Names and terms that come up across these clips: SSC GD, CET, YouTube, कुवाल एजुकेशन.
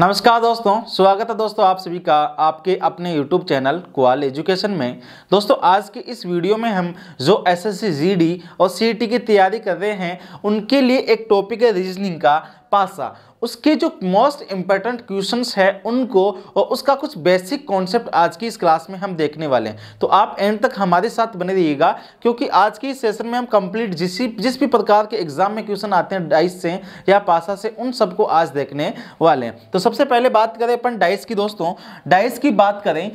नमस्कार दोस्तों, स्वागत है दोस्तों आप सभी का आपके अपने YouTube चैनल कुवाल एजुकेशन में। दोस्तों आज के इस वीडियो में हम जो SSC GD और CET की तैयारी कर रहे हैं उनके लिए एक टॉपिक है रीजनिंग का पासा। उसके जो मोस्ट इम्पॉर्टेंट क्वेश्चंस है उनको और उसका कुछ बेसिक कॉन्सेप्ट आज की इस क्लास में हम देखने वाले हैं, तो आप एंड तक हमारे साथ बने रहिएगा क्योंकि आज की इस सेशन में हम कंप्लीट जिस भी प्रकार के एग्जाम में क्वेश्चन आते हैं डाइस से या पासा से उन सबको आज देखने वाले हैं। तो सबसे पहले बात करें अपन डाइस की। दोस्तों डाइस की बात करें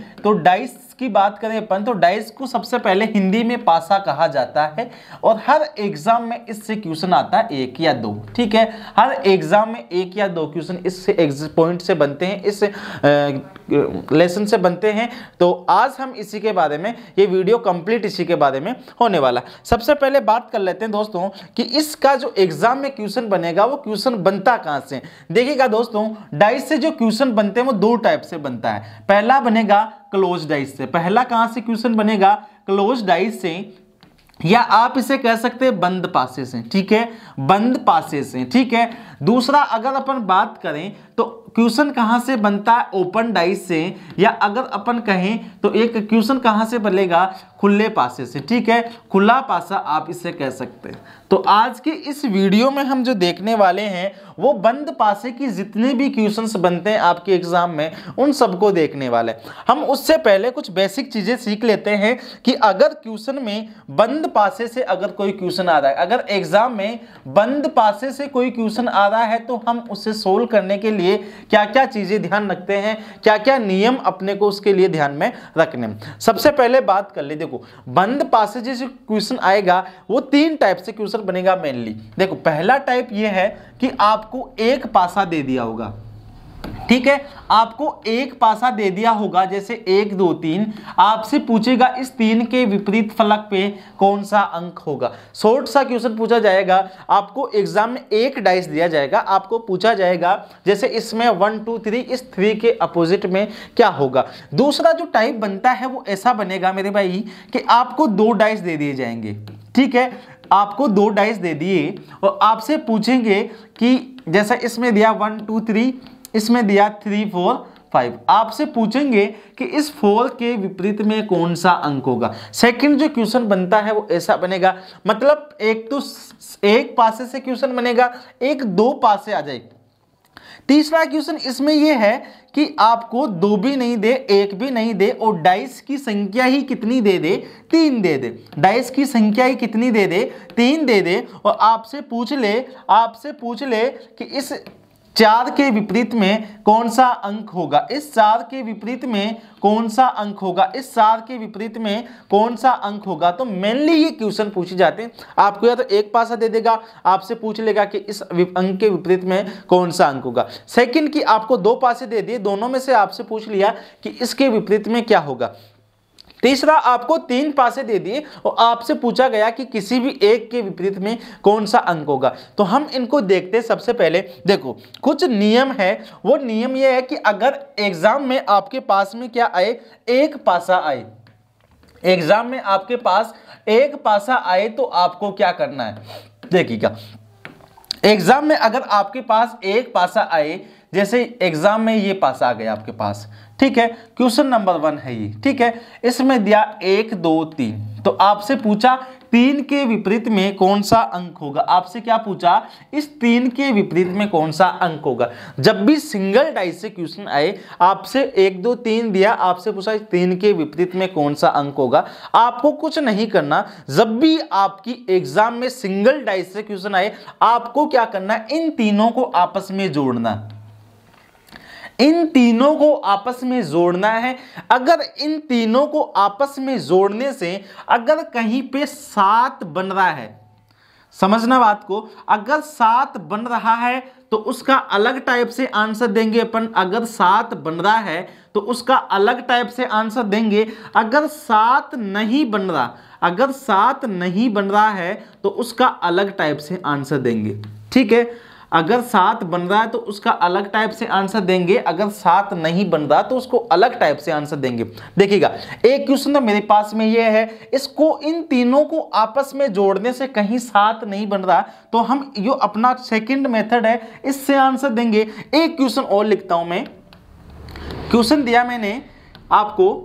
तो डाइस को सबसे पहले हिंदी में पासा कहा जाता है और हर एग्जाम में इससे क्वेश्चन आता है एक या दो। ठीक है, हर एग्जाम में एक या दो क्वेश्चन इस पॉइंट से बनते हैं, इस लेसन से बनते हैं। तो आज हम इसी के बारे में ये वीडियो कंप्लीट इसी के बारे में होने वाला। सबसे पहले बात कर लेते हैं दोस्तों कि इसका जो एग्जाम में क्वेश्चन बनेगा वो क्वेश्चन बनता कहाँ से। देखिएगा दोस्तों डाइस से जो क्वेश्चन बनते हैं वो दो टाइप से बनता है। पहला बनेगा क्लोज डाइस से। पहला कहां से क्वेश्चन बनेगा? क्लोज डाइस से, या आप इसे कह सकते हैं बंद पासे से। ठीक है, बंद पासे से। ठीक है, दूसरा अगर अपन बात करें तो क्वेश्चन कहाँ से बनता है? ओपन डाइस से, या अगर अपन कहें तो एक क्वेश्चन कहाँ से बनेगा? खुले पासे से। ठीक है, खुला पासा आप इसे कह सकते हैं। तो आज के इस वीडियो में हम जो देखने वाले हैं वो बंद पासे की जितने भी क्वेश्चंस बनते हैं आपके एग्जाम में उन सबको देखने वाले हैं। हम उससे पहले कुछ बेसिक चीज़ें सीख लेते हैं कि अगर क्वेश्चन में बंद पासे से अगर कोई क्वेश्चन आ रहा है, अगर एग्जाम में बंद पासे से कोई क्वेश्चन आ रहा है तो हम उसे सोल्व करने के लिए क्या क्या चीज़ें ध्यान रखते हैं, क्या क्या नियम अपने को उसके लिए ध्यान में रखने। सबसे पहले बात कर ले, देखो बंद पासे जैसे क्वेश्चन आएगा वो तीन टाइप से क्वेश्चन बनेगा मेनली। देखो पहला टाइप ये है कि आपको एक पासा दे दिया होगा। ठीक है, आपको एक पासा दे दिया होगा जैसे 1 2 3, आपसे पूछेगा इस 3 के विपरीत फलक पे कौन सा अंक होगा। शॉर्ट सा क्वेश्चन पूछा जाएगा, आपको एग्जाम में एक डाइस दिया जाएगा, आपको पूछा जाएगा जैसे इसमें 1 2 3, इस 3 के अपोजिट में क्या होगा। दूसरा जो टाइप बनता है वो ऐसा बनेगा मेरे भाई कि आपको 2 डाइस दे दिए जाएंगे। ठीक है, आपको 2 डाइस दे दिए और आपसे पूछेंगे कि जैसा इसमें दिया 1 2 3, इसमें दिया 3 4 5, आपसे पूछेंगे कि इस 4 के विपरीत में कौन सा अंक होगा। सेकंड जो क्वेश्चन बनता है वो ऐसा बनेगा, मतलब एक तो एक पासे से क्वेश्चन बनेगा, एक दो पासे आ जाएगी। तीसरा क्वेश्चन इसमें यह है कि आपको 2 भी नहीं दे, 1 भी नहीं दे और डाइस की संख्या ही कितनी दे दे, 3 दे दे। डाइस की संख्या ही कितनी दे दे, 3 दे दे और आपसे पूछ ले कि इस 4 के विपरीत में कौन सा अंक होगा, इस 4 के विपरीत में कौन सा अंक होगा, इस 4 के विपरीत में कौन सा अंक होगा। तो मेनली ये क्वेश्चन पूछे जाते हैं। आपको या तो एक पासा दे देगा, आपसे पूछ लेगा कि इस अंक के विपरीत में कौन सा अंक होगा। सेकंड की आपको 2 पासे दे दिए, दोनों में से आपसे पूछ लिया कि इसके विपरीत में क्या होगा। तीसरा आपको 3 पासे दे दिए और आपसे पूछा गया कि किसी भी एक के विपरीत में कौन सा अंक होगा। तो हम इनको देखते सबसे पहले। देखो कुछ नियम है, वो नियम ये है कि अगर एग्जाम में आपके पास में क्या आए, एक पासा आए, एग्जाम में आपके पास एक पासा आए तो आपको क्या करना है। देखिएगा एग्जाम में अगर आपके पास एक पासा आए, जैसे एग्जाम में ये पासा आ गया आपके पास। ठीक है, क्वेश्चन नंबर 1 है ये। ठीक है, इसमें दिया 1 2 3, तो आपसे पूछा 3 के विपरीत में कौन सा अंक होगा। आपसे क्या पूछा, इस 3 के विपरीत में कौन सा अंक होगा। जब भी सिंगल डाइस से क्वेश्चन आए, आपसे 1 2 3 दिया, आपसे पूछा 3 के विपरीत में कौन सा अंक होगा, आपको कुछ नहीं करना। जब भी आपकी एग्जाम में सिंगल डाइस से क्वेश्चन आए आपको क्या करना, इन तीनों को आपस में जोड़ना, इन तीनों को आपस में जोड़ना है। अगर इन तीनों को आपस में जोड़ने से अगर कहीं पे 7 बन रहा है, समझना बात को, अगर 7 बन रहा है तो उसका अलग टाइप से आंसर देंगे अपन। अगर 7 बन रहा है तो उसका अलग टाइप से आंसर देंगे। अगर 7 नहीं बन रहा, अगर 7 नहीं बन रहा है तो उसका अलग टाइप से आंसर देंगे। ठीक है, अगर 7 बन रहा है तो उसका अलग टाइप से आंसर देंगे, अगर 7 नहीं बन रहा तो उसको अलग टाइप से आंसर देंगे। देखिएगा एक क्वेश्चन तो मेरे पास में ये है, इसको इन तीनों को आपस में जोड़ने से कहीं 7 नहीं बन रहा तो हम जो अपना सेकंड मेथड है इससे आंसर देंगे। एक क्वेश्चन और लिखता हूं मैं, क्वेश्चन दिया मैंने आपको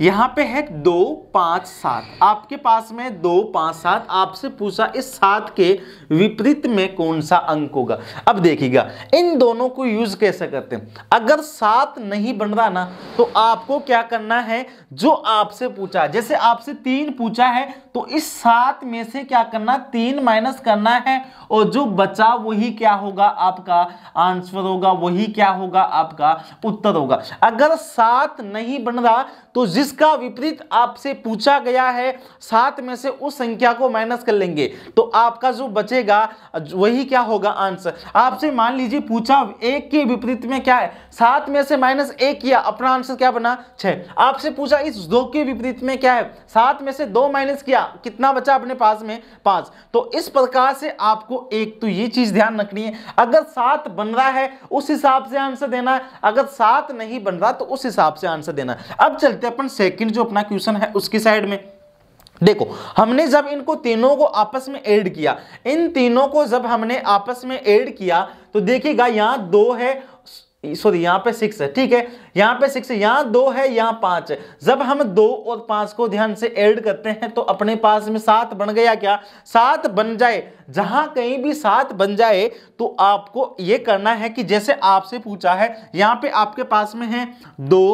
यहाँ पे है 2, 5, 7, आपके पास में 2, 5, 7 आपसे पूछा इस 7 के विपरीत में कौन सा अंक होगा। अब देखिएगा इन दोनों को यूज कैसे करते हैं। अगर 7 नहीं बन रहा ना तो आपको क्या करना है, जो आपसे पूछा जैसे आपसे 3 पूछा है तो इस 7 में से क्या करना 3 माइनस करना है और जो बचा वही क्या होगा आपका आंसर होगा, वही क्या होगा आपका उत्तर होगा। अगर 7 नहीं बन रहा तो जिस इसका विपरीत आपसे पूछा गया है 7 में से उस संख्या को माइनस कर लेंगे तो आपका जो बचेगा वही क्या होगा आंसर। आपसे मान लीजिए पूछा 1 के विपरीत में क्या है, 7 में से माइनस 1 किया, अपना आंसर क्या बना 6। आपसे पूछा इस 2 के विपरीत में क्या है, 7 में से 2 माइनस किया, कितना बचा अपने पास में 5। तो इस प्रकार से आपको एक तो ये चीज ध्यान रखनी है, अगर 7 बन रहा है उस हिसाब से आंसर देना है, अगर 7 नहीं बन रहा तो उस हिसाब से आंसर देना है। अब चलते अपन सेकंड जो अपना क्वेश्चन है उसकी साइड में। देखो हमने जब इनको तीनों को आपस में ऐड किया, इन तीनों को जब हमने आपस में ऐड किया तो देखिएगा यहां 2 है, सॉरी यहाँ पे 6 है, ठीक है यहाँ पे 6 है, यहाँ 2 है, यहाँ 5 है। जब हम 2 और 5 को ध्यान से ऐड करते हैं तो अपने पास में 7 बन गया। क्या 7 बन जाए, जहां कहीं भी 7 बन जाए तो आपको ये करना है कि जैसे आपसे पूछा है यहाँ पे आपके पास में है 2,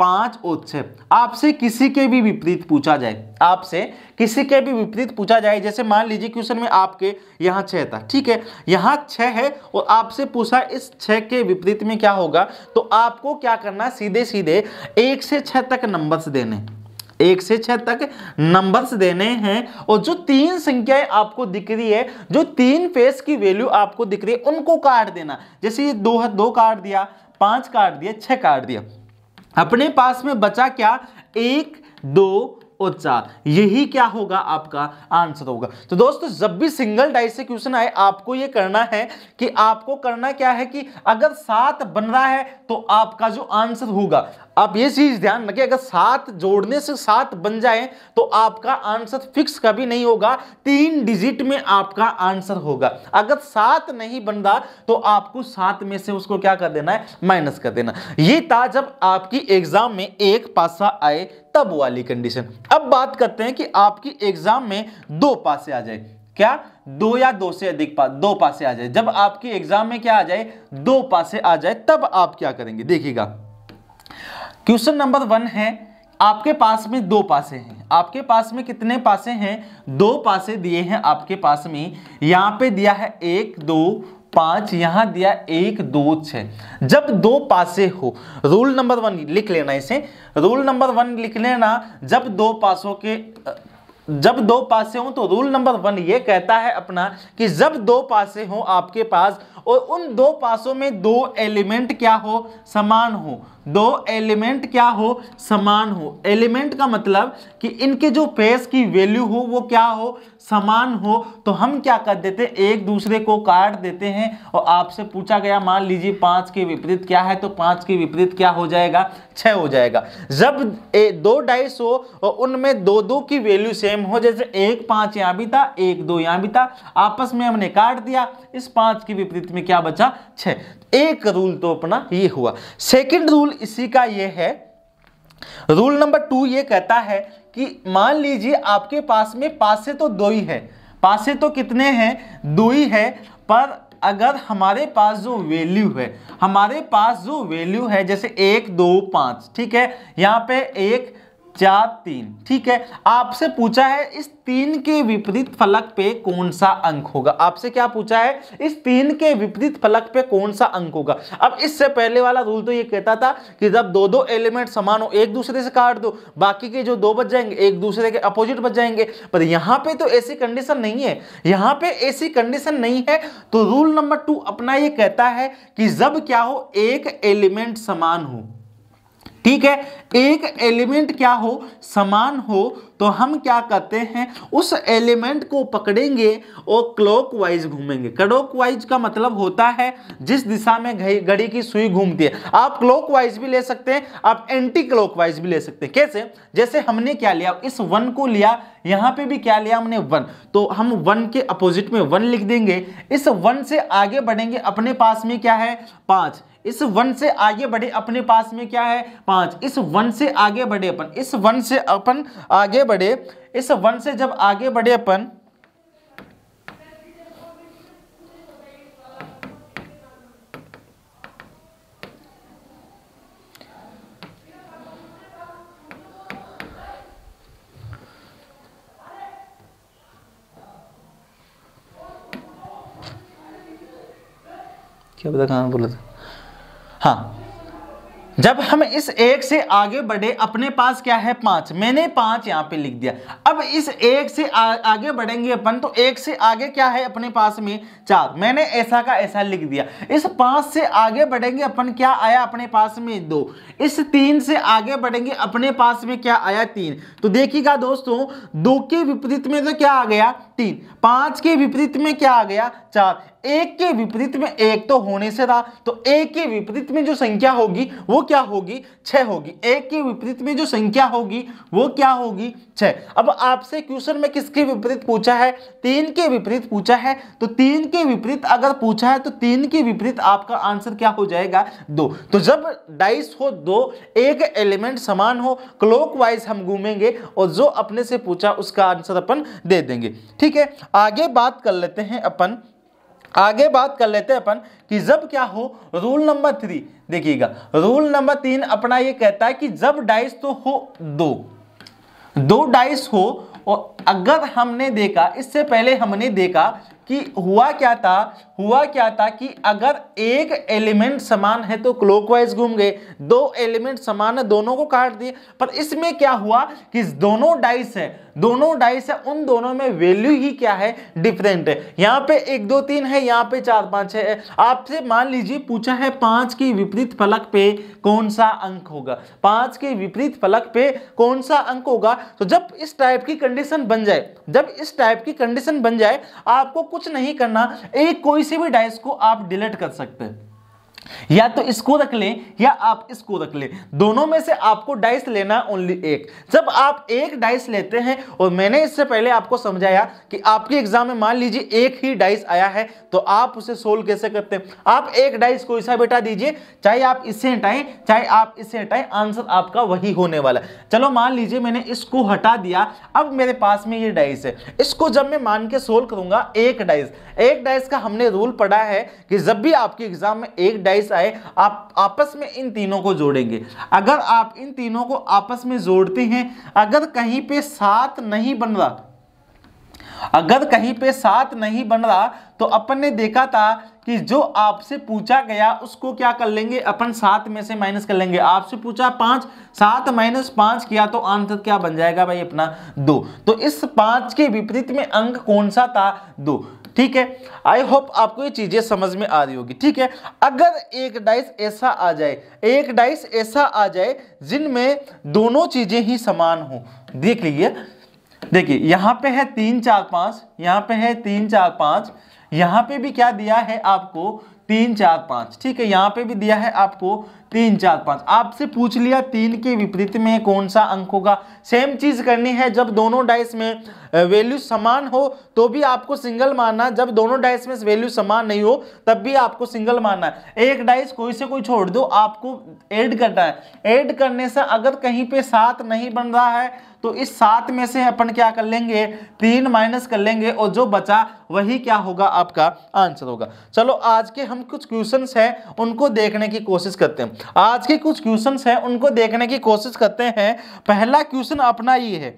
5 और 6, आपसे किसी के भी विपरीत पूछा जाए, आपसे किसी के भी विपरीत पूछा जाए, जैसे मान लीजिए क्वेश्चन में आपके यहाँ 6 था, ठीक है यहाँ 6 है और आपसे पूछा इस 6 के विपरीत में क्या होगा तो आपको क्या करना सीधे सीधे 1 से 6 तक नंबर्स देने, 1 से 6 तक नंबर्स देने हैं और जो 3 संख्याएं आपको दिख रही है, जो 3 फेस की वैल्यू आपको दिख रही है उनको काट देना। जैसे ये 2 है, 2 काट दिया, 5 काट दिया, 6 काट दिया, अपने पास में बचा क्या 1, 2 और 4, यही क्या होगा आपका आंसर होगा। तो दोस्तों जब भी सिंगल डाइस से क्वेश्चन आए आपको ये करना है कि आपको करना क्या है कि अगर 7 बन रहा है तो आपका जो आंसर होगा, आप ये चीज ध्यान रखिए, अगर 7 जोड़ने से 7 बन जाए तो आपका आंसर फिक्स कभी नहीं होगा, 3 डिजिट में आपका आंसर होगा। अगर 7 नहीं बन रहा तो आपको 7 में से उसको क्या कर देना है माइनस कर देना। ये था जब आपकी एग्जाम में 1 पासा आए तब वाली कंडीशन। अब बात करते हैं कि आपकी एग्जाम में 2 पासे आ जाए, क्या 2 या 2 से अधिक 2 पासे आ जाए, जब आपकी एग्जाम में क्या आ जाए 2 पासे आ जाए तब आप क्या करेंगे। देखिएगा क्वेश्चन नंबर 1 है, आपके पास में 2 पासे हैं, आपके पास में कितने पासे हैं 2 पासे दिए हैं आपके पास में, यहाँ पे दिया है 1, 2, 5, यहाँ दिया 1, 2, 6। जब 2 पासे हो, रूल नंबर 1 लिख लेना इसे, रूल नंबर 1 लिख लेना, जब 2 पासे हों तो रूल नंबर 1 ये कहता है अपना कि जब 2 पासे हों आपके पास और उन 2 पासों में 2 एलिमेंट क्या हो समान हो, 2 एलिमेंट क्या हो समान हो, एलिमेंट का मतलब कि इनके जो फेस की वैल्यू हो वो क्या हो समान हो, तो हम क्या कर देते हैं एक दूसरे को काट देते हैं और आपसे पूछा गया मान लीजिए 5 के विपरीत क्या है तो 5 के विपरीत क्या हो जाएगा 6 हो जाएगा। जब 2 डाइस हो और उनमें 2 की वैल्यू सेम हो, जैसे 1, 5 यहाँ भी था, 1, 2 यहाँ भी था, आपस में हमने काट दिया, इस 5 के विपरीत में क्या बचा 6। एक रूल तो अपना ये हुआ। सेकंड रूल इसी का ये है, रूल नंबर 2 ये कहता है कि मान लीजिए आपके पास में पासे तो 2 ही है, पासे तो कितने हैं 2 ही है, पर अगर हमारे पास जो वैल्यू है, हमारे पास जो वैल्यू है जैसे 1, 2, 5, ठीक है यहाँ पे 1, 4, 3, ठीक है आपसे पूछा है इस 3 के विपरीत फलक पे कौन सा अंक होगा, आपसे क्या पूछा है इस 3 के विपरीत फलक पे कौन सा अंक होगा। अब इससे पहले वाला रूल तो ये कहता था कि जब 2 एलिमेंट समान हो एक दूसरे से काट दो, बाकी के जो 2 बच जाएंगे एक दूसरे के अपोजिट बच जाएंगे, पर यहाँ पे तो ऐसी कंडीशन नहीं है, यहाँ पे ऐसी कंडीशन नहीं है। तो रूल नंबर 2 अपना ये कहता है कि जब क्या हो एक एलिमेंट समान हो, ठीक है, एक एलिमेंट क्या हो, समान हो, तो हम क्या करते हैं, उस एलिमेंट को पकड़ेंगे और क्लॉकवाइज घूमेंगे। क्लॉकवाइज का मतलब होता है जिस दिशा में घड़ी की सुई घूमती है। आप क्लॉकवाइज भी ले सकते हैं, आप एंटी क्लॉकवाइज भी ले सकते हैं। कैसे, जैसे हमने क्या लिया, इस वन को लिया, यहाँ पे भी क्या लिया हमने वन, तो हम वन के अपोजिट में वन लिख देंगे। इस वन से आगे बढ़ेंगे, अपने पास में क्या है पांच। इस वन से आगे बढ़े, अपने पास में क्या है पांच। इस वन से आगे बढ़े अपन, इस वन से अपन आगे बढ़े, इस वन से जब आगे बढ़े अपन, क्या पता कहाँ बोला था, हाँ, जब हम इस एक से आगे बढ़े, अपने पास क्या है पांच, मैंने पांच यहाँ पे लिख दिया। अब इस एक से आगे बढ़ेंगे अपन, तो एक से आगे क्या है अपने पास में चार, मैंने ऐसा का ऐसा लिख दिया। इस पांच से आगे बढ़ेंगे अपन, क्या आया अपने पास में दो। इस तीन से आगे बढ़ेंगे, अपने पास में क्या आया तीन। तो देखिएगा दोस्तों, दो के विपरीत में तो क्या आ गया तीन, पांच के विपरीत में क्या आ गया चार, एक के विपरीत में एक तो होने से रहा, तो एक के विपरीत में जो संख्या होगी वो क्या होगी, छह होगी। एक के विपरीत में जो संख्या होगी वो क्या होगी, छह। अब आपसे क्वेश्चन में किसके विपरीत पूछा है, तीन के विपरीत पूछा है, तो तीन के विपरीत अगर पूछा है तो तीन के विपरीत आपका आंसर क्या हो जाएगा, दो। तो जब डाइस हो दो, एक एलिमेंट समान हो, क्लॉकवाइज हम घूमेंगे और जो अपने से पूछा उसका आंसर अपन दे देंगे। ठीक है, आगे बात कर लेते हैं अपन, आगे बात कर लेते हैं अपन कि जब क्या हो, रूल नंबर 3, देखिएगा रूल नंबर 3 अपना ये कहता है कि जब डाइस तो हो दो डाइस हो, और अगर हमने देखा, इससे पहले हमने देखा कि हुआ क्या था कि अगर एक एलिमेंट समान है तो क्लॉकवाइज घूम गए, दो एलिमेंट समान है दोनों को काट दिए, पर इसमें क्या हुआ कि दोनों डाइस है, उन दोनों में वैल्यू ही क्या है, डिफरेंट है। यहाँ पे 1 2 3 है, यहाँ पे 4 5 6 है। आपसे मान लीजिए पूछा है 5 के विपरीत फलक पे कौन सा अंक होगा, 5 के विपरीत फलक पे कौन सा अंक होगा। तो जब इस टाइप की कंडीशन बन जाए, आपको कुछ नहीं करना, एक कोई से भी डाइस को आप डिलीट कर सकते हैं, या तो इसको रख लें या आप इसको रख लें, दोनों में से आपको डाइस लेना ओनली एक। जब आप एक डाइस लेते हैं, और मैंने इससे पहले आपको समझाया कि आपके एग्जाम में मान लीजिए एक ही डाइस आया है तो आप उसे सोल्व कैसे करते हैं। आप एक डाइस कोई सा बेटा दीजिए, चाहे आप इसे हटाएं चाहे आप इसे हटाएं, आंसर आपका वही होने वाला है। चलो मान लीजिए मैंने इसको हटा दिया, अब मेरे पास में ये डाइस है, इसको जब मैं मान के सोल्व करूंगा, एक डाइस का हमने रूल पढ़ा है कि जब भी आपके एग्जाम में एक आए, आप आपस में इन तीनों को जोड़ेंगे। अगर आप इन तीनों को आपस में जोड़ते हैं, अगर कहीं पे 7 नहीं बन रहा, तो अपन ने देखा था कि जो आपसे पूछा गया उसको क्या कर लेंगे अपन, 7 में से माइनस कर लेंगे। आपसे पूछा 5, 7 - 5 किया तो आंसर क्या बन जाएगा भाई अपना 2। तो इस 5 के विपरीत में अंक कौन सा था, 2। ठीक है, आई होप आपको ये चीजें समझ में आ रही होगी। ठीक है, अगर एक डाइस ऐसा आ जाए जिनमें दोनों चीजें ही समान हो, देख लीजिए, देखिए यहाँ पे है 3 4 5, यहाँ पे है 3 4 5, यहाँ पे भी क्या दिया है आपको 3 4 5। ठीक है, यहाँ पे भी दिया है आपको 3 4 5। आपसे पूछ लिया 3 के विपरीत में कौन सा अंक होगा। सेम चीज करनी है, जब दोनों डाइस में वैल्यू समान हो तो भी आपको सिंगल मानना, जब दोनों डाइस में वैल्यू समान नहीं हो तब भी आपको सिंगल मानना है। एक डाइस कोई से कोई छोड़ दो, आपको ऐड करना है। ऐड करने से अगर कहीं पे 7 नहीं बन रहा है तो इस 7 में से अपन क्या कर लेंगे, 3 माइनस कर लेंगे और जो बचा वही क्या होगा आपका आंसर होगा। चलो आज के हम कुछ क्वेश्चंस हैं उनको देखने की कोशिश करते हैं। पहला क्वेश्चन अपना ये है,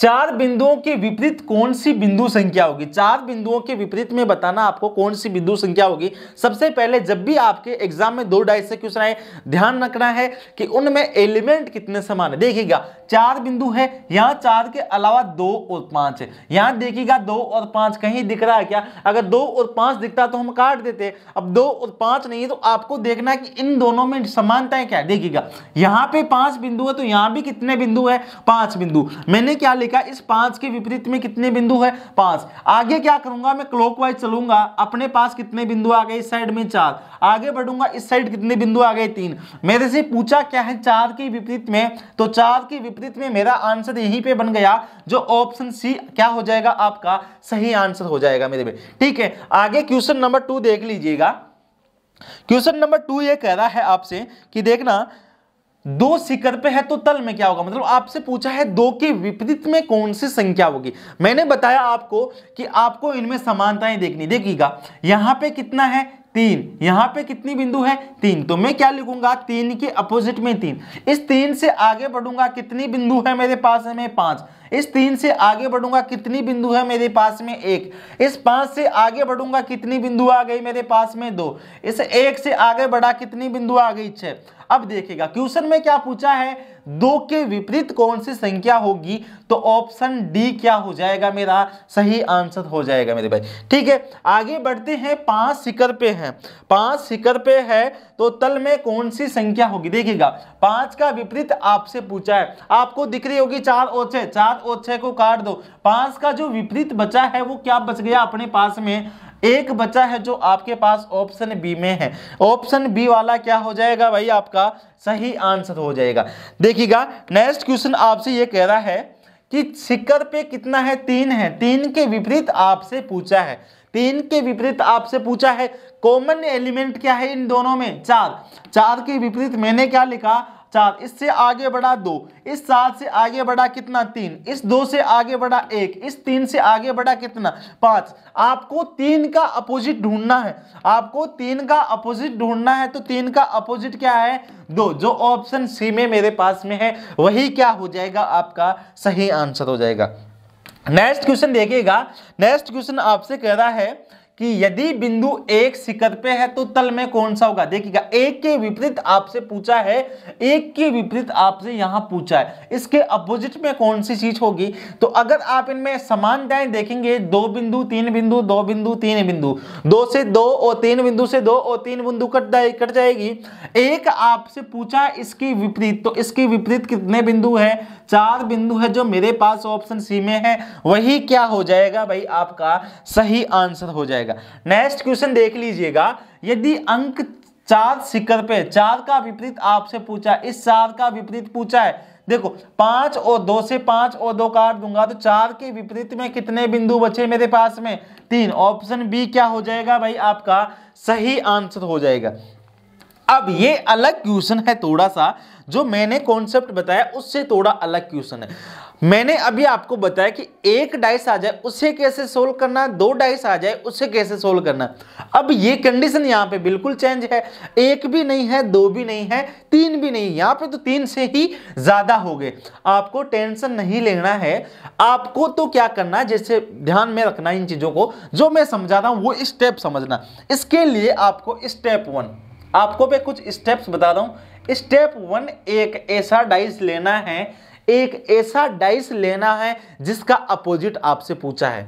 4 बिंदुओं के विपरीत कौन सी बिंदु संख्या होगी। 4 बिंदुओं के विपरीत में बताना आपको कौन सी बिंदु संख्या होगी। सबसे पहले जब भी आपके एग्जाम में 2 डाइस से क्वेश्चन आए, ध्यान रखना है कि उनमें एलिमेंट कितने समान है। देखिएगा चार बिंदु है, यहाँ चार के अलावा दो और पांच है। यहाँ देखिएगा दो और पांच कहीं दिख रहा है क्या? अगर दो और पांच दिखता तो हम काट देते, अब दो और पांच नहीं है तो आपको देखना है कि इन दोनों में समानताएं क्या है। देखिएगा यहाँ पे पांच बिंदु है तो यहाँ भी कितने बिंदु है? पांच बिंदु। मैंने क्या लिखा, इस पांच के विपरीत में कितने बिंदु है? पांच। आगे क्या करूंगा, मैं क्लॉकवाइज चलूंगा, अपने पास कितने बिंदु आ गए, इस साइड में चार, आगे बढ़ूंगा इस साइड कितने बिंदु आ गए, तीन। मेरे से पूछा क्या है, चार के विपरीत में, तो चार के विपरीत में मेरा आंसर यहीं पे बन गया, जो ऑप्शन सी क्या हो जाएगा आपका सही आंसर हो जाएगा मेरे में। ठीक है, आगे क्वेश्चन नंबर 2 देख लीजिएगा। क्वेश्चन नंबर 2 ये कह रहा है आपसे कि देखना दो शिखर पे है तो तल में क्या होगा, मतलब आपसे पूछा है दो के विपरीत में कौन सी संख्या होगी। मैंने बताया आपको कि आपको इनमें समानताएं देखनी। देखिएगा यहाँ पे कितना है, तीन, यहाँ पे कितनी बिंदु है, तीन, तो मैं क्या लिखूंगा, तीन के अपोजिट में तीन। इस तीन से आगे बढ़ूंगा, कितनी बिंदु है मेरे पास में, पांच। इस तीन से आगे बढ़ूंगा, कितनी बिंदु है मेरे पास में, एक। इस पांच से आगे बढ़ूंगा, कितनी बिंदु आ गई मेरे पास में, दो। इस एक से आगे बढ़ा, कितनी बिंदु आ गई, छह। अब देखिएगा क्वेश्चन में क्या पूछा है, दो के विपरीत कौन सी संख्या होगी, तो ऑप्शन डी क्या हो जाएगा मेरा सही आंसर हो जाएगा मेरे भाई। ठीक है, आगे बढ़ते हैं, पांच शिखर पे हैं, पांच शिखर पे है तो तल में कौन सी संख्या होगी। देखिएगा पांच का विपरीत आपसे पूछा है, आपको दिख रही होगी चार और छह, चार और छह को काट दो, पांच का जो विपरीत बचा है वो क्या बच गया अपने पास में, एक बचा है, जो आपके पास ऑप्शन बी में है। ऑप्शन बी वाला क्या हो जाएगा भाई आपका सही आंसर हो जाएगा। देखिएगा नेक्स्ट क्वेश्चन आपसे ये कह रहा है कि शिखर पे कितना है, तीन है, तीन के विपरीत आपसे पूछा है, तीन के विपरीत आपसे पूछा है कॉमन एलिमेंट क्या है इन दोनों में, चार। चार के विपरीत मैंने क्या लिखा, चार। इससे आगे बढ़ा, दो। इस सात से आगे बढ़ा, कितना, तीन। इस दो से आगे बढ़ा, एक। इस तीन से आगे बढ़ा, कितना, पांच। आपको तीन का अपोजिट ढूंढना है, आपको तीन का अपोजिट ढूंढना है, तो तीन का अपोजिट क्या है, दो, जो ऑप्शन सी में मेरे पास में है वही क्या हो जाएगा आपका सही आंसर हो जाएगा। नेक्स्ट क्वेश्चन देखिएगा, नेक्स्ट क्वेश्चन आपसे कह रहा है कि यदि बिंदु एक शिखर पे है तो तल में कौन सा होगा। देखिएगा एक के विपरीत आपसे पूछा है, एक के विपरीत आपसे यहाँ पूछा है, इसके अपोजिट में कौन सी चीज होगी। तो अगर आप इनमें समानताएं देखेंगे, दो बिंदु, तीन बिंदु, दो बिंदु, तीन बिंदु, दो से दो और तीन बिंदु से दो और तीन बिंदु कट जाएगी। एक आपसे पूछा है इसके विपरीत, तो इसके विपरीत कितने बिंदु है, चार बिंदु है, जो मेरे पास ऑप्शन सी में है वही क्या हो जाएगा भाई आपका सही आंसर हो जाएगा। नेक्स्ट क्वेश्चन देख लीजिएगा, यदि अंक चार शिखर पे, चार का विपरीत आपसे पूछा, इस चार का विपरीत पूछा है। देखो पांच और दो से पांच और दो काट दूंगा, तो चार के विपरीत में कितने बिंदु बचे मेरे पास में, तीन। ऑप्शन बी क्या हो जाएगा भाई आपका सही आंसर हो जाएगा। अब ये अलग क्वेश्चन है, थोड़ा सा जो मैंने कॉन्सेप्ट बताया उससे थोड़ा अलग क्वेश्चन है। मैंने अभी आपको बताया कि एक डाइस आ जाए उसे कैसे सोल्व करना, दो डाइस आ जाए उसे कैसे सोल्व करना। अब ये कंडीशन यहाँ पे बिल्कुल चेंज है, एक भी नहीं है, दो भी नहीं है, तीन भी नहीं, यहाँ पे तो तीन से ही ज्यादा हो गए। आपको टेंशन नहीं लेना है, आपको तो क्या करना है, जैसे ध्यान में रखना इन चीजों को, जो मैं समझा रहा हूँ वो स्टेप समझना। इसके लिए आपको स्टेप वन, आपको मैं कुछ स्टेप्स बता रहा हूं। स्टेप वन, एक ऐसा डाइस लेना है, एक ऐसा डाइस लेना है जिसका अपोजिट आपसे पूछा है,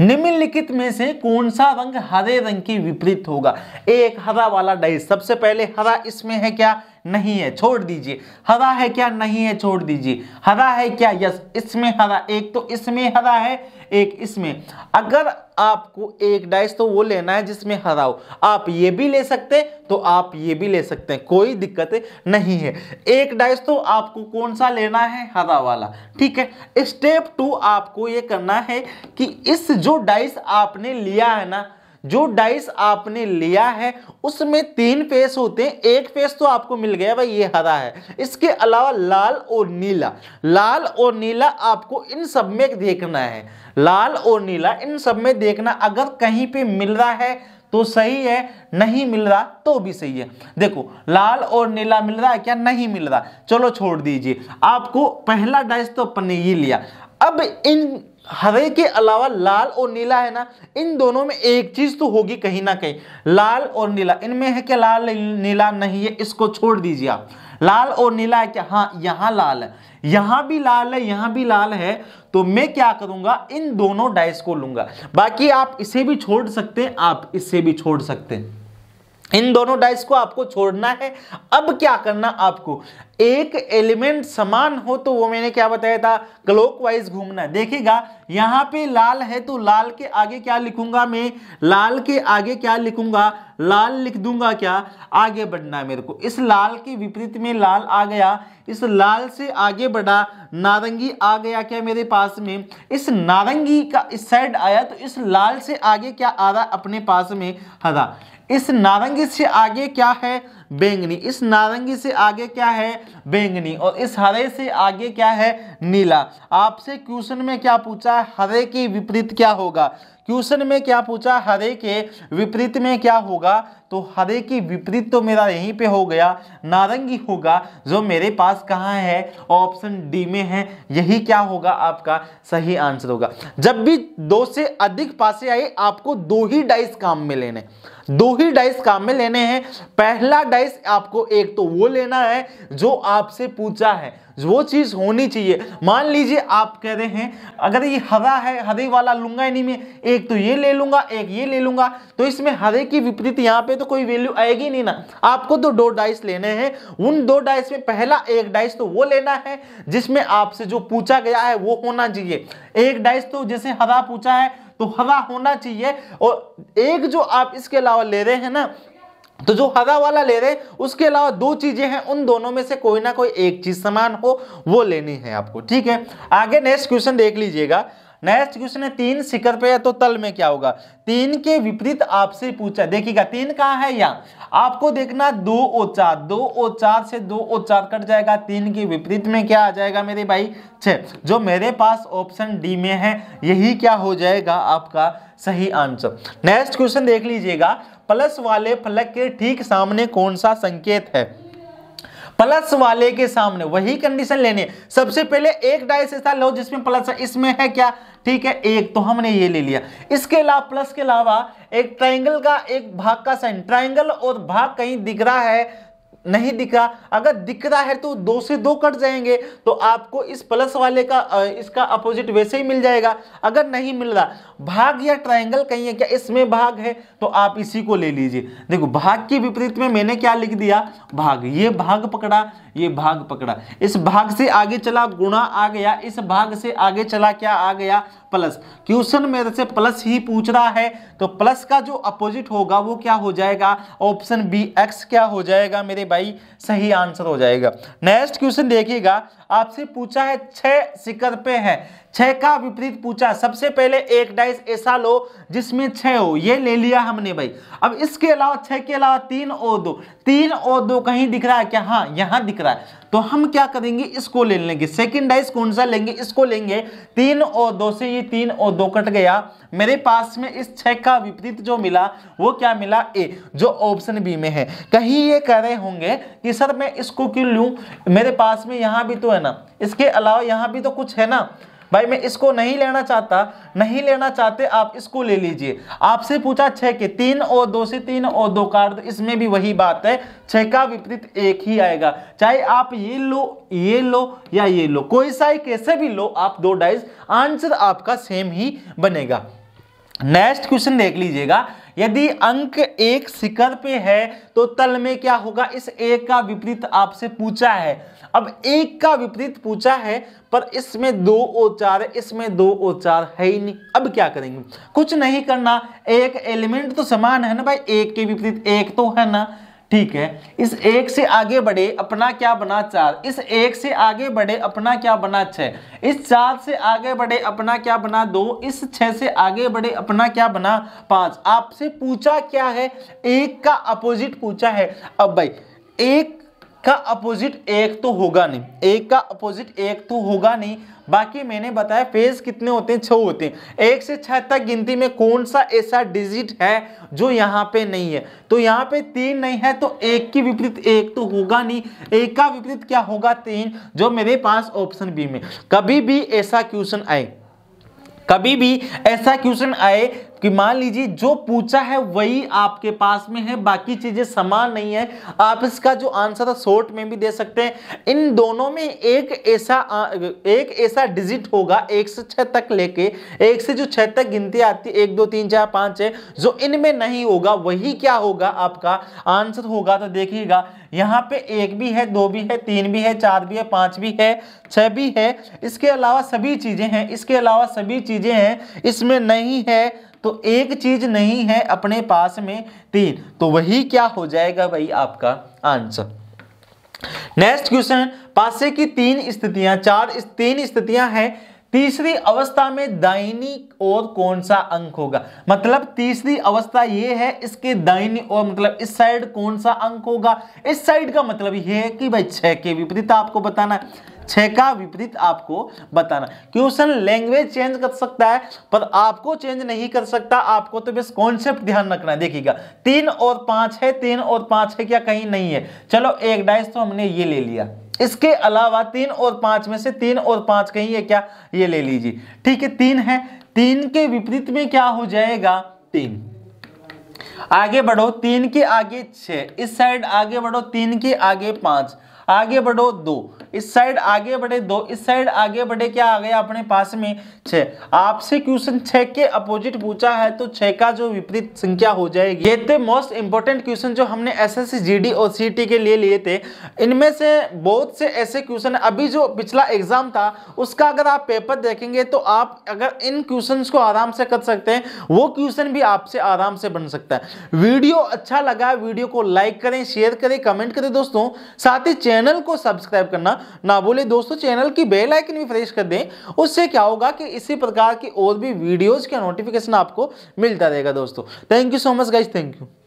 निम्नलिखित में से कौन सा रंग हरे रंग के विपरीत होगा। एक हरा वाला डाइस, सबसे पहले हरा इसमें है क्या, नहीं है, छोड़ दीजिए। हरा है क्या, नहीं है, छोड़ दीजिए। हरा है क्या, यस इसमें हरा, एक तो इसमें हरा है, एक इसमें। अगर आपको एक डाइस तो वो लेना है जिसमें हरा हो, आप ये भी ले सकते हैं तो आप ये भी ले सकते हैं, कोई दिक्कत नहीं है। एक डाइस तो आपको कौन सा लेना है, हरा वाला, ठीक है। स्टेप टू, आपको ये करना है कि इस जो डाइस आपने लिया है ना, जो डाइस आपने लिया है उसमें तीन फेस होते हैं। एक फेस तो आपको मिल गया भाई, ये हरा है, इसके अलावा लाल और नीला, लाल और नीला आपको इन सब में देखना है, लाल और नीला इन सब में देखना। अगर कहीं पे मिल रहा है तो सही है, नहीं मिल रहा तो भी सही है। देखो लाल और नीला मिल रहा है क्या, नहीं मिल रहा, चलो छोड़ दीजिए। आपको पहला डाइस तो अपने ही लिया। अब इन हरे के अलावा लाल और नीला है ना, इन दोनों में एक चीज तो होगी कहीं ना कहीं। लाल और नीला इनमें है क्या? लाल नीला नहीं है, इसको छोड़ दीजिए आप। लाल और नीला है क्या? हाँ, यहाँ लाल है, यहाँ भी लाल है, यहाँ भी लाल है। तो मैं क्या करूंगा, इन दोनों डाइस को लूंगा। बाकी आप इसे भी छोड़ सकते हैं, आप इसे भी छोड़ सकते हैं, इन दोनों डाइस को आपको छोड़ना है। अब क्या करना, आपको एक एलिमेंट समान हो तो वो मैंने क्या बताया था, क्लॉकवाइज घूमना। देखिएगा यहाँ पे लाल है तो लाल के आगे क्या लिखूंगा मैं, लाल के आगे क्या लिखूंगा, लाल लिख दूंगा। क्या आगे बढ़ना है मेरे को, इस लाल के विपरीत में लाल आ गया, इस लाल से आगे बढ़ा नारंगी आ गया क्या मेरे पास में, इस नारंगी का इस साइड आया तो इस लाल से आगे क्या आ रहा अपने पास में, हरा। इस नारंगी से आगे क्या है, बैंगनी। इस नारंगी से आगे क्या है, बैंगनी। और इस हरे से आगे क्या है, नीला। आपसे क्वेश्चन में क्या पूछा है, हरे के विपरीत क्या होगा। क्वेश्चन में क्या पूछा, हरे के विपरीत में क्या होगा, तो हरे के विपरीत तो मेरा यहीं पे हो गया नारंगी होगा, जो मेरे पास कहाँ है, ऑप्शन डी में है। यही क्या होगा आपका सही आंसर होगा। जब भी दो से अधिक पासे आए आपको दो ही डाइस काम में लेने, दो ही डाइस काम में लेने हैं। पहला डाइस आपको एक तो वो लेना है जो आपसे पूछा है, वो चीज होनी चाहिए। मान लीजिए आप कह रहे हैं अगर ये हरा है, हरे वाला लूंगा नहीं मैं, एक तो ये ले लूंगा, एक ये ले लूंगा, तो इसमें हरे की विपरीत यहाँ पे तो कोई वैल्यू आएगी नहीं ना। आपको तो दो डाइस लेने हैं, उन दो डाइस में पहला एक डाइस तो वो लेना है जिसमें आपसे जो पूछा गया है वो होना चाहिए। एक डाइस तो जैसे हरा पूछा है तो हरा होना चाहिए, और एक जो आप इसके अलावा ले रहे हैं ना, तो जो हरा वाला ले रहे हैं उसके अलावा दो चीजें हैं, उन दोनों में से कोई ना कोई एक चीज समान हो वो लेनी है आपको। ठीक है, आगे नेक्स्ट क्वेश्चन देख लीजिएगा। नेक्स्ट क्वेश्चन है, तीन शिखर पे है तो तल में क्या होगा। तीन के विपरीत आपसे पूछा, देखिएगा तीन कहाँ है, यहाँ आपको देखना। दो और चार, दो और चार से दो और चार कट जाएगा, तीन के विपरीत में क्या आ जाएगा मेरे भाई, छः, जो मेरे पास ऑप्शन डी में है। यही क्या हो जाएगा आपका सही आंसर। नेक्स्ट क्वेश्चन देख लीजिएगा, प्लस वाले फलक के ठीक सामने कौन सा संकेत है। प्लस वाले के सामने वही कंडीशन लेनी है। सबसे पहले एक डाइस ऐसा लो जिसमें प्लस है, इसमें है क्या, ठीक है, एक तो हमने ये ले लिया। इसके अलावा प्लस के अलावा एक ट्रायंगल का एक भाग का साइन, ट्रायंगल और भाग कहीं दिख रहा है, नहीं दिखा, अगर दिख रहा है तो दो से दो कट जाएंगे, तो आपको इस प्लस वाले का इसका अपोजिट वैसे ही मिल जाएगा। अगर नहीं मिल रहा, भाग या ट्रायंगल कहीं है क्या, इसमें भाग है तो आप इसी को ले लीजिए। देखो भाग के विपरीत में मैंने क्या लिख दिया, भाग। ये भाग पकड़ा, ये भाग पकड़ा, इस भाग से आगे चला गुणा आ गया, इस भाग से आगे चला क्या आ गया, प्लस। क्वेश्चन मेरे से प्लस ही पूछ रहा है, तो प्लस का जो अपोजिट होगा वो क्या हो जाएगा, ऑप्शन बी एक्स क्या हो जाएगा मेरे भाई सही आंसर हो जाएगा। नेक्स्ट क्वेश्चन देखिएगा, आपसे पूछा है छह शिखर पे है, छह का विपरीत पूछा। सबसे पहले एक डाइस ऐसा लो जिसमें छह हो, ये ले लिया हमने भाई। अब इसके अलावा छह के अलावा तीन और दो, तीन और दो कहीं दिख रहा है क्या, हाँ यहाँ दिख रहा है, तो हम क्या करेंगे इसको ले लेंगे। सेकंड डाइस कौन सा लेंगे, इसको लेंगे। तीन और दो से ये तीन और दो कट गया, मेरे पास में इस छह का विपरीत जो मिला वो क्या मिला, ए, जो ऑप्शन बी में है। कहीं ये कह रहे होंगे कि सर मैं इसको क्यों लूं, मेरे पास में यहाँ भी तो है ना, इसके अलावा यहाँ भी तो कुछ है ना। भाई मैं इसको नहीं लेना चाहता, नहीं लेना चाहते, आप इसको ले लीजिए। आपसे पूछा छः के, तीन और दो से तीन और दो काट दो, इसमें भी वही बात है, छः का विपरीत एक ही आएगा। चाहे आप ये लो, ये लो या ये लो, कोई सा ही कैसे भी लो आप दो डाइस, आंसर आपका सेम ही बनेगा। नेक्स्ट क्वेश्चन देख लीजिएगा, यदि अंक एक शिखर पे है तो तल में क्या होगा। इस एक का विपरीत आपसे पूछा है, अब एक का विपरीत पूछा है पर इसमें दो और चार है, इसमें दो और चार है ही नहीं। अब क्या करेंगे, कुछ नहीं करना, एक एलिमेंट तो समान है ना भाई, एक के विपरीत एक तो है ना, ठीक है। इस एक से आगे बढ़े अपना क्या बना चार, इस एक से आगे बढ़े अपना क्या बना छः, इस चार से आगे बढ़े अपना क्या बना दो, इस छः से आगे बढ़े अपना क्या बना पाँच। आपसे पूछा क्या है, एक का अपोजिट पूछा है। अब भाई एक का अपोजिट एक तो होगा नहीं, एक का अपोजिट एक तो होगा नहीं। बाकी मैंने बताया फेज कितने होते हैं, छः होते हैं। एक से छः तक गिनती में कौन सा ऐसा डिजिट है जो यहाँ पे नहीं है, तो यहाँ पे तीन नहीं है तो एक के विपरीत एक तो होगा नहीं, एक का विपरीत क्या होगा, तीन, जो मेरे पास ऑप्शन बी में। कभी भी ऐसा क्वेश्चन आए, कभी भी ऐसा क्वेश्चन आए कि मान लीजिए जो पूछा है वही आपके पास में है, बाकी चीजें समान नहीं है, आप इसका जो आंसर था शॉर्ट में भी दे सकते हैं। इन दोनों में एक ऐसा डिजिट होगा 1 से 6 तक लेके, 1 से 6 तक गिनती आती है 1 2 3 4 5 है, जो इनमें नहीं होगा वही क्या होगा आपका आंसर होगा। तो देखिएगा यहाँ पे 1 भी है 2 भी है 3 भी है 4 भी है 5 भी है 6 भी है, इसके अलावा सभी चीजें हैं, इसमें नहीं है तो एक चीज नहीं है अपने पास में 3, तो वही क्या हो जाएगा भाई आपका आंसर। नेक्स्ट क्वेश्चन, पासे की 3 स्थितियां हैं, तीसरी अवस्था में दाहिनी ओर कौन सा अंक होगा। मतलब तीसरी अवस्था ये है, इसके दाहिनी ओर मतलब इस साइड कौन सा अंक होगा। इस साइड का मतलब ये है कि भाई 6 के विपरीत आपको बताना है, 6 का विपरीत आपको बताना। क्वेश्चन लैंग्वेज चेंज कर सकता है पर आपको चेंज नहीं कर सकता, आपको तो बस कॉन्सेप्ट ध्यान रखना है। देखिएगा 3 और 5 है, 3 और 5 है क्या कहीं नहीं है, चलो एक डाइस तो हमने ये ले लिया, इसके अलावा 3 और 5 में से 3 और 5 कहीं है क्या, ये ले लीजिए। ठीक है 3 है, 3 के विपरीत में क्या हो जाएगा 3। आगे बढ़ो 3 के आगे 6, इस साइड आगे बढ़ो 3 के आगे 5, आगे बढ़ो 2, इस साइड आगे बढ़े 2, इस साइड आगे बढ़े क्या आ गया अपने पास में 6। आपसे क्वेश्चन 6 के अपोजिट पूछा है तो 6 का जो विपरीत संख्या हो जाएगी। ये थे मोस्ट इंपॉर्टेंट क्वेश्चन जो हमने एसएससी जीडी और सीईटी के लिए लिए थे। इनमें से बहुत से ऐसे क्वेश्चन, अभी जो पिछला एग्जाम था उसका अगर आप पेपर देखेंगे तो आप अगर इन क्वेश्चन को आराम से कर सकते हैं, वो क्वेश्चन भी आपसे आराम से बन सकता है। वीडियो अच्छा लगा, वीडियो को लाइक करें, शेयर करें, कमेंट करें दोस्तों, साथ ही चैनल को सब्सक्राइब करना ना भूले दोस्तों। चैनल की बेल आइकन भी प्रेस कर दें, उससे क्या होगा कि इसी प्रकार की और भी वीडियोस का नोटिफिकेशन आपको मिलता रहेगा दोस्तों। Thank you so much guys, thank you.